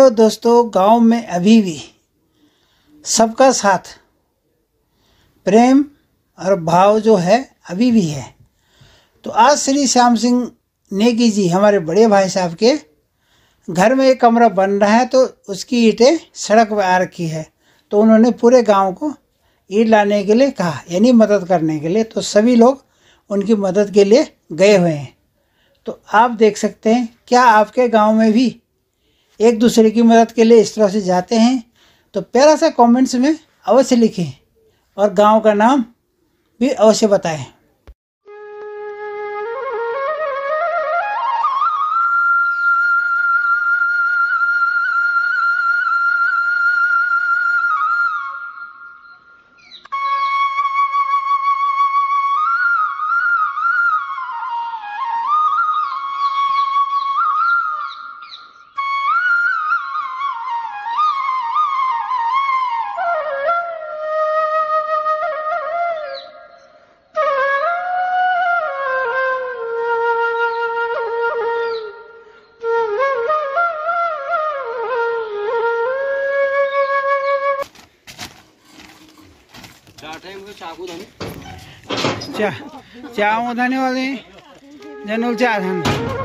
तो दोस्तों गांव में अभी भी सबका साथ, प्रेम और भाव जो है अभी भी है। तो आज श्री श्याम सिंह नेगी जी हमारे बड़े भाई साहब के घर में एक कमरा बन रहा है, तो उसकी ईंटें सड़क पर आ रखी है, तो उन्होंने पूरे गांव को ईंट लाने के लिए कहा, यानी मदद करने के लिए। तो सभी लोग उनकी मदद के लिए गए हुए हैं। तो आप देख सकते हैं, क्या आपके गांव में भी एक दूसरे की मदद के लिए इस तरह से जाते हैं? तो प्यारा सा कमेंट्स में अवश्य लिखें और गांव का नाम भी अवश्य बताएं। चाकू धने वाले जनूल चार